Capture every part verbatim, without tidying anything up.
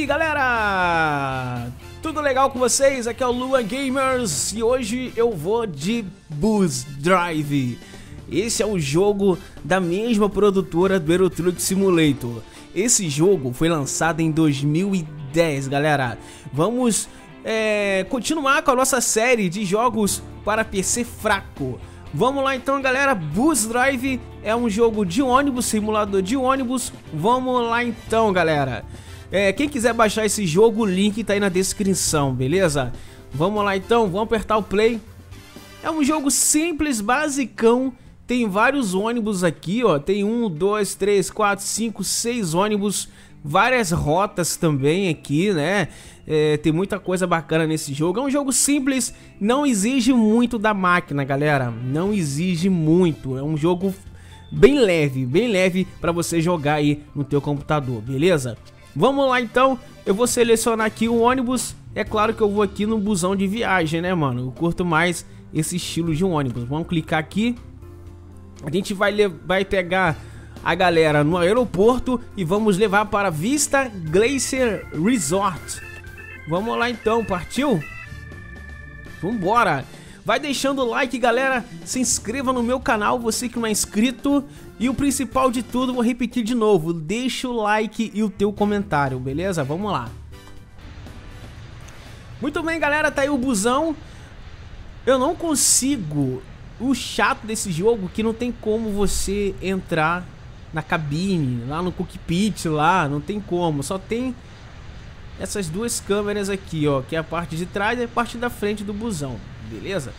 aí, galera! Tudo legal com vocês? Aqui é o LuannGamers e hoje eu vou de Bus Drive. Esse é o jogo da mesma produtora do Euro Truck Simulator. Esse jogo foi lançado em dois mil e dez, galera. Vamos é, continuar com a nossa série de jogos para P C fraco. Vamos lá então, galera, Bus Drive é um jogo de ônibus, simulador de ônibus. Vamos lá então, galera. É, quem quiser baixar esse jogo, o link tá aí na descrição, beleza? Vamos lá então, vamos apertar o play. É um jogo simples, basicão. Tem vários ônibus aqui, ó. Tem um, dois, três, quatro, cinco, seis ônibus. Várias rotas também aqui, né? É, tem muita coisa bacana nesse jogo. É um jogo simples, não exige muito da máquina, galera. Não exige muito. É um jogo bem leve, bem leve para você jogar aí no teu computador, beleza? Vamos lá então. Eu vou selecionar aqui o ônibus. É claro que eu vou aqui no busão de viagem, né, mano? Eu curto mais esse estilo de ônibus. Vamos clicar aqui. A gente vai, vai pegar a galera no aeroporto e vamos levar para Vista Glacier Resort. Vamos lá então, partiu? Vambora! Vai deixando o like, galera, se inscreva no meu canal, você que não é inscrito. E o principal de tudo, vou repetir de novo, deixa o like e o teu comentário, beleza? Vamos lá. Muito bem, galera, tá aí o busão. Eu não consigo... O chato desse jogo é que não tem como você entrar na cabine, lá no cockpit, lá, não tem como. Só tem essas duas câmeras aqui, ó, que é a parte de trás e a parte da frente do busão, beleza?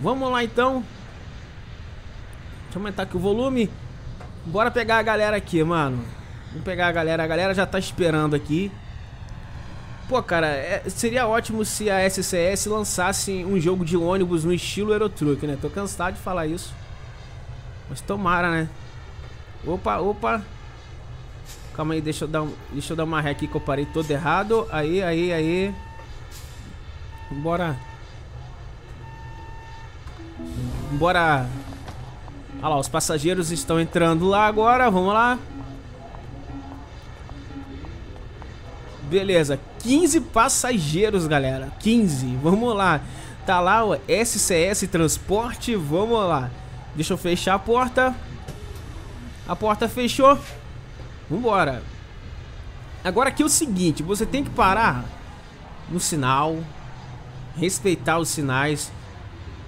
Vamos lá então. Deixa eu aumentar aqui o volume. Bora pegar a galera aqui, mano. Vamos pegar a galera, a galera já tá esperando aqui. Pô, cara, é, seria ótimo se a S C S lançasse um jogo de ônibus no estilo Euro Truck, né? Tô cansado de falar isso. Mas tomara, né? Opa, opa. Calma aí, deixa eu dar, um, deixa eu dar uma ré aqui que eu parei todo errado. Aí, aí, aí. Bora. Bora. Olha lá, os passageiros estão entrando lá agora, vamos lá. Beleza, quinze passageiros, galera, quinze, vamos lá. Tá lá o S C S Transporte, vamos lá. Deixa eu fechar a porta. A porta fechou. Vambora. Agora aqui é o seguinte, você tem que parar no sinal, respeitar os sinais.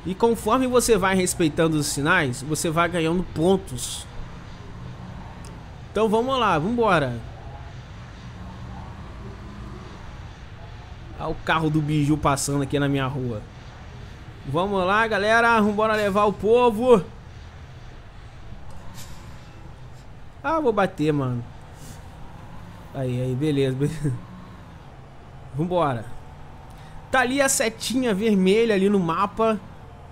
E conforme você vai respeitando os sinais, você vai ganhando pontos. Então vamos lá, vambora. Olha o carro do Biju passando aqui na minha rua. Vamos lá, galera. Vambora levar o povo. Ah, vou bater, mano. Aí, aí, beleza, beleza. Vambora. Tá ali a setinha vermelha ali no mapa,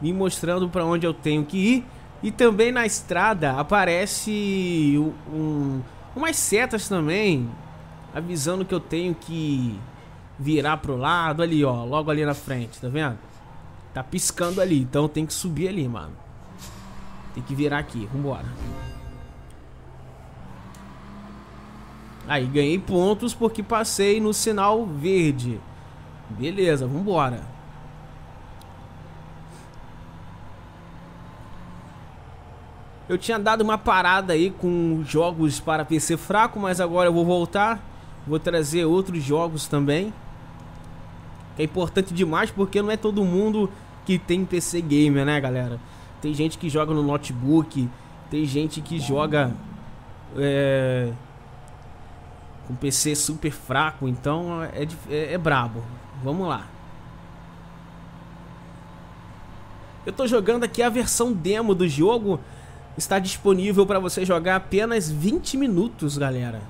me mostrando pra onde eu tenho que ir. E também na estrada aparece um, umas setas também, avisando que eu tenho que... virar pro lado ali, ó, logo ali na frente, tá vendo? Tá piscando ali, então tem que subir ali, mano. Tem que virar aqui, vambora. Aí, ganhei pontos porque passei no sinal verde. Beleza, vambora. Eu tinha dado uma parada aí com jogos para P C fraco, mas agora eu vou voltar. Vou trazer outros jogos também. É importante demais porque não é todo mundo que tem P C gamer, né, galera? Tem gente que joga no notebook, tem gente que joga é, com P C super fraco, então é, é, é brabo. Vamos lá. Eu tô jogando aqui a versão demo do jogo. Está disponível para você jogar apenas vinte minutos, galera.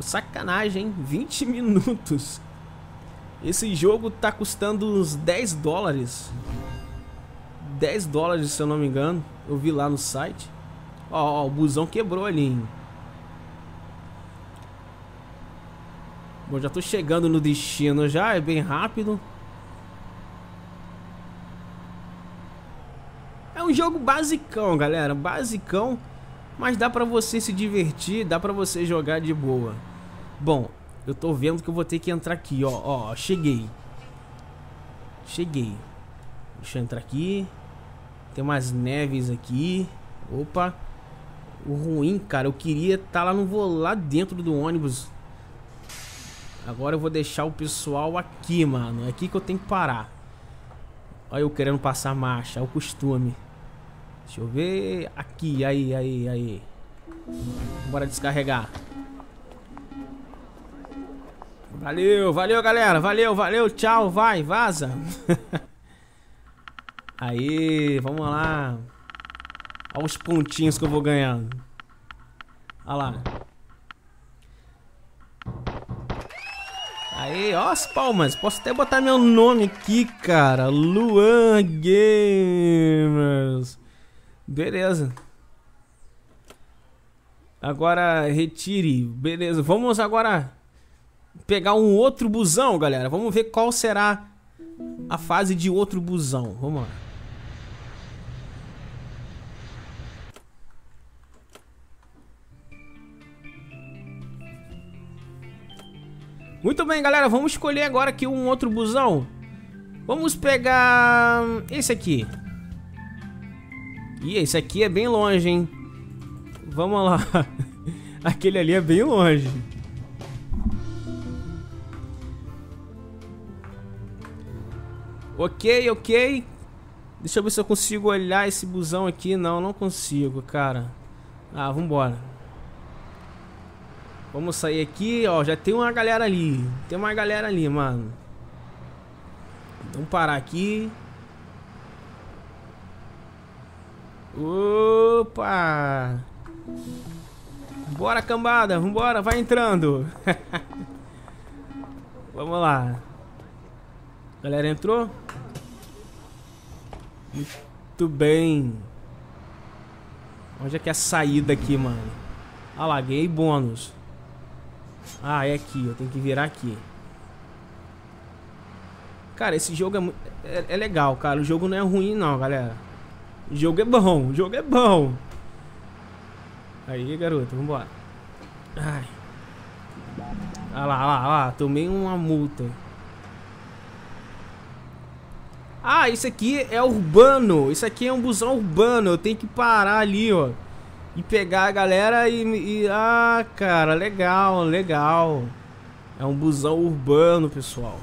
Sacanagem, hein? vinte minutos. Esse jogo tá custando uns dez dólares. dez dólares, se eu não me engano. Eu vi lá no site. Ó, ó, o busão quebrou ali. Bom, já tô chegando no destino já, é bem rápido. É um jogo basicão, galera. Basicão. Mas dá pra você se divertir, dá pra você jogar de boa. Bom, Eu tô vendo que eu vou ter que entrar aqui, ó, ó, cheguei. Cheguei. Deixa eu entrar aqui. Tem umas neves aqui. Opa. O ruim, cara, eu queria estar lá, não vou lá dentro do ônibus. Agora eu vou deixar o pessoal aqui, mano. É aqui que eu tenho que parar. Olha eu querendo passar marcha, é o costume. Deixa eu ver. Aqui, aí, aí, aí. Bora descarregar. Valeu, valeu, galera. Valeu, valeu, tchau, vai, vaza. Aí, vamos lá. Olha os pontinhos que eu vou ganhando. Olha lá. Aí, ó as palmas. Posso até botar meu nome aqui, cara. LuannGamers. Beleza. Agora, retire. Beleza. Vamos agora pegar um outro busão, galera. Vamos ver qual será a fase de outro busão. Vamos lá. Muito bem, galera, vamos escolher agora aqui um outro busão. Vamos pegar esse aqui. E esse aqui é bem longe, hein. Vamos lá. Aquele ali é bem longe. Ok, ok. Deixa eu ver se eu consigo olhar esse busão aqui. Não, não consigo, cara. Ah, vambora. Vamos sair aqui, ó. Já tem uma galera ali. Tem uma galera ali, mano. Vamos parar aqui. Opa! Bora, cambada. Vambora, vai entrando. Vamos lá. Galera entrou. Muito bem. Onde é que é a saída aqui, mano? Ah lá, ganhei bônus. Ah, é aqui, eu tenho que virar aqui. Cara, esse jogo é, é, é legal, cara. O jogo não é ruim não, galera. O jogo é bom, o jogo é bom. Aí, garoto, vambora. Ai. Ah lá, ah lá, ah lá, tomei uma multa. Ah, isso aqui é urbano. Isso aqui é um busão urbano. Eu tenho que parar ali, ó. E pegar a galera e... e ah, cara, legal, legal. É um busão urbano, pessoal.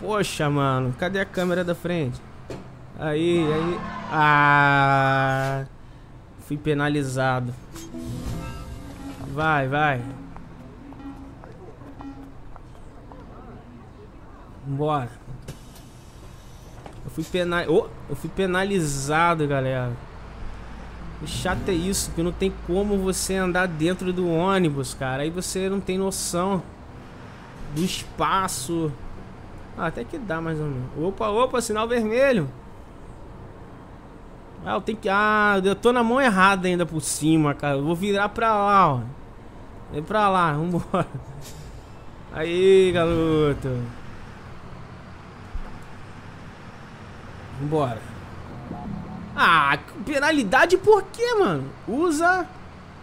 Poxa, mano. Cadê a câmera da frente? Aí, aí... Ah... Fui penalizado. Vai, vai. Vambora. Eu fui, pena... oh, eu fui penalizado, galera. O chato é isso, que não tem como você andar dentro do ônibus, cara. Aí você não tem noção do espaço. Ah, até que dá mais ou menos. Opa, opa, sinal vermelho. Ah, eu tenho que... Ah, eu tô na mão errada ainda por cima, cara. Eu vou virar pra lá, ó. Vem pra lá, vambora. Aí, garoto. Vambora. Ah, penalidade por quê, mano? Usa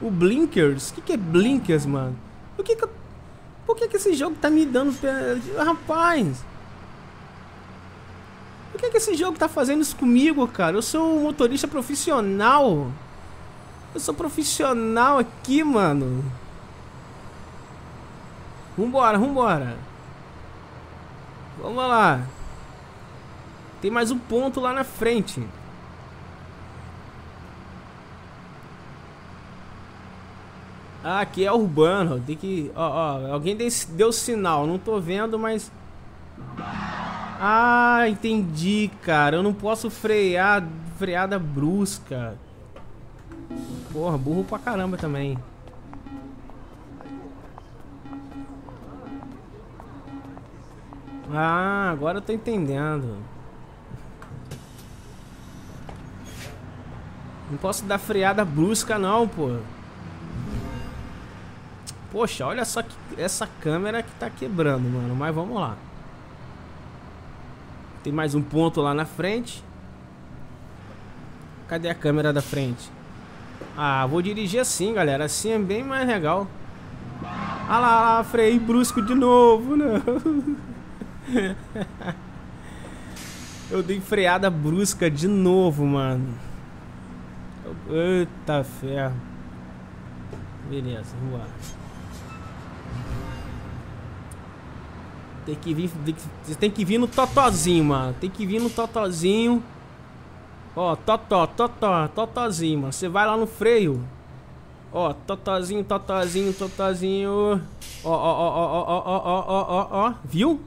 o blinkers. O que, que é blinkers, mano? Por que que, por que que esse jogo tá me dando penalidade? Rapaz. Por que que esse jogo tá fazendo isso comigo, cara? Eu sou um motorista profissional. Eu sou profissional aqui, mano. Vambora, vambora. Vamos lá. Tem mais um ponto lá na frente. Ah, aqui é urbano. Tem que... Ó, ó, alguém deu sinal. Não tô vendo, mas... Ah, entendi, cara. Eu não posso frear. Freada brusca. Porra, burro pra caramba também. Ah, agora eu tô entendendo. Não posso dar freada brusca não, pô. Poxa, olha só que essa câmera que tá quebrando, mano. Mas vamos lá. Tem mais um ponto lá na frente. Cadê a câmera da frente? Ah, vou dirigir assim, galera. Assim é bem mais legal. Ah lá, lá, freiei brusco de novo, não. Eu dei freada brusca de novo, mano. Eita ferro. Beleza, rua. Tem que vir, você tem que vir no totozinho, mano. Tem que vir no totozinho. Ó, totó, totó, totozinho, mano. Você vai lá no freio. Ó, totozinho, totozinho, totozinho. Ó, ó, ó, ó, ó, ó, ó, ó, ó, ó. Viu?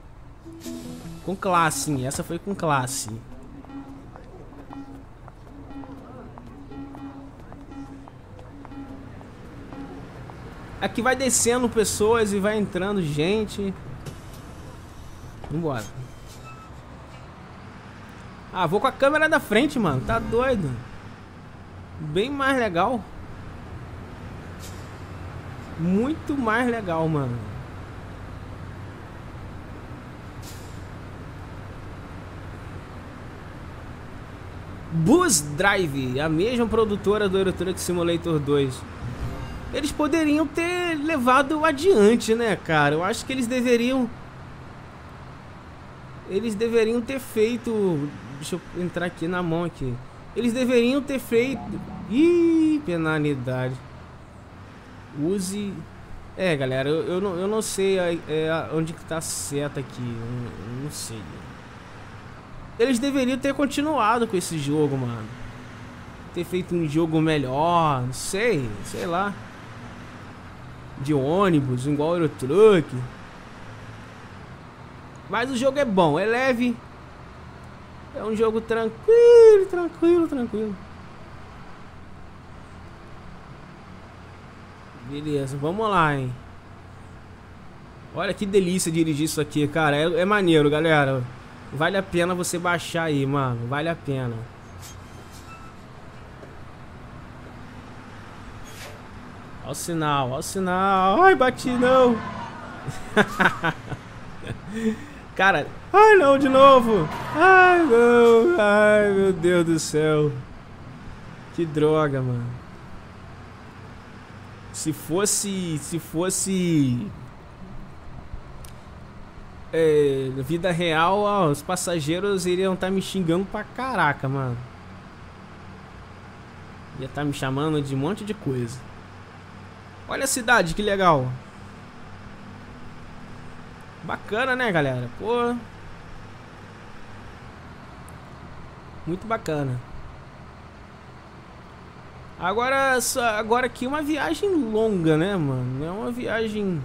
Com classe, hein? Essa foi com classe. Aqui vai descendo pessoas e vai entrando gente. Vambora. Ah, vou com a câmera da frente, mano. Tá doido. Bem mais legal. Muito mais legal, mano. Bus Driver, a mesma produtora do Euro Truck Simulator dois. Eles poderiam ter levado adiante, né, cara? Eu acho que eles deveriam... Eles deveriam ter feito... Deixa eu entrar aqui na mão aqui. Eles deveriam ter feito... Ih, penalidade. Use... É, galera, eu, eu, não, eu não sei a, é, onde que tá a seta aqui. Eu, eu não sei. Eles deveriam ter continuado com esse jogo, mano. Ter feito um jogo melhor, não sei, sei lá. De ônibus, igual Euro Truck. Mas o jogo é bom, é leve. É um jogo tranquilo, tranquilo, tranquilo. Beleza, vamos lá, hein. Olha que delícia dirigir isso aqui, cara. É, é maneiro, galera. Vale a pena você baixar aí, mano. Vale a pena. Olha o sinal, olha o sinal. Ai, bati não. Cara, ai não, de novo. Ai, não. Ai, meu Deus do céu. Que droga, mano. Se fosse... Se fosse... É, vida real, ó, os passageiros iriam estar tá me xingando pra caraca, mano. Ia estar tá me chamando de um monte de coisa. Olha a cidade, que legal. Bacana, né, galera? Pô. Muito bacana. Agora, agora aqui é uma viagem longa, né, mano? É uma viagem...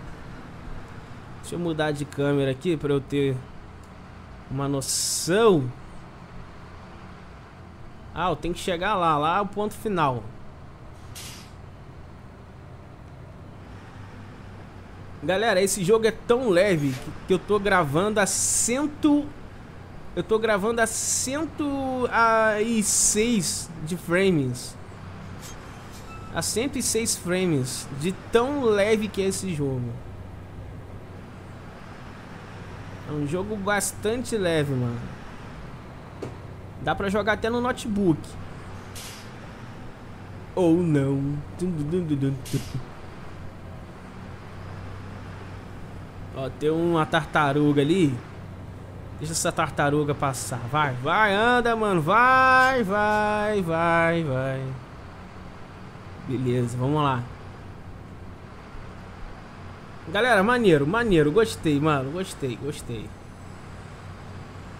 Deixa eu mudar de câmera aqui pra eu ter uma noção. Ah, eu tenho que chegar lá. Lá é o ponto final. Galera, esse jogo é tão leve que eu tô gravando a cento... Eu tô gravando a cento e seis de frames. A cento e seis frames, de tão leve que é esse jogo. É um jogo bastante leve, mano. Dá pra jogar até no notebook. Ou não. Ó, tem uma tartaruga ali. Deixa essa tartaruga passar. Vai, vai, anda, mano. Vai, vai, vai, vai. Beleza, vamos lá. Galera, maneiro, maneiro. Gostei, mano. Gostei, gostei.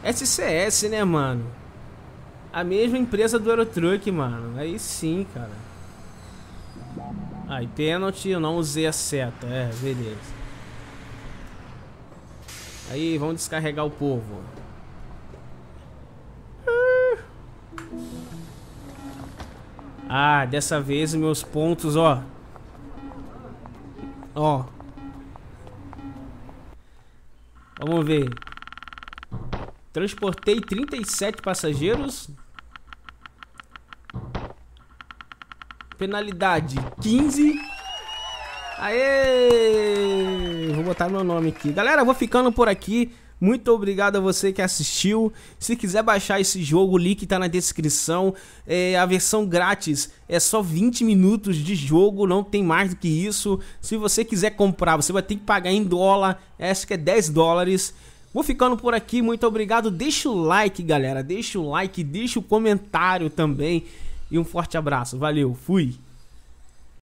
S C S, né, mano? A mesma empresa do Euro Truck, mano. Aí sim, cara. Aí, pênalti. Eu não usei a seta. É, beleza. Aí, vamos descarregar o povo. Ah, dessa vez meus pontos, ó. Ó. Vamos ver. Transportei trinta e sete passageiros. Penalidade quinze. Aê! Vou botar meu nome aqui. Galera, eu vou ficando por aqui. Muito obrigado a você que assistiu. Se quiser baixar esse jogo, o link tá na descrição. É, a versão grátis é só vinte minutos de jogo, não tem mais do que isso. Se você quiser comprar, você vai ter que pagar em dólar, acho que é dez dólares. Vou ficando por aqui, muito obrigado. Deixa o like, galera, deixa o like, deixa o comentário também. E um forte abraço, valeu, fui!